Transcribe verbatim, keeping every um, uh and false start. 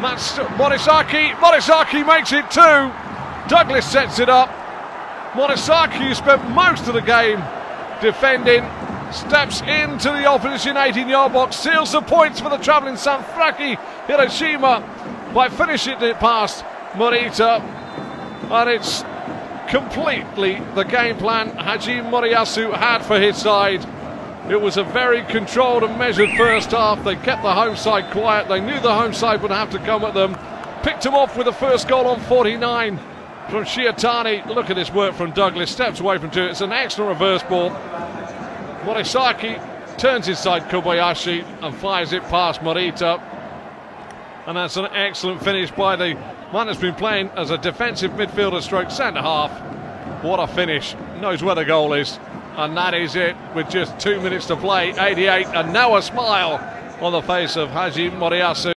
Master Morisaki, Morisaki makes it two. Douglas sets it up. Morisaki, who spent most of the game defending, steps into the opposition eighteen-yard box, seals the points for the travelling Sanfrecce Hiroshima by finishing it past Morita. And it's completely the game plan Hajime Moriyasu had for his side. It was a very controlled and measured first half. They kept the home side quiet. They knew the home side would have to come at them. Picked them off with the first goal on forty-nine from Shiatani. Look at this work from Douglas. Steps away from two. It's an excellent reverse ball. Morisaki turns inside Kobayashi and fires it past Morita. And that's an excellent finish by the man that's been playing as a defensive midfielder stroke centre half. What a finish. Knows where the goal is. And that is it with just two minutes to play. eighty-eight, and now a smile on the face of Hajime Moriyasu.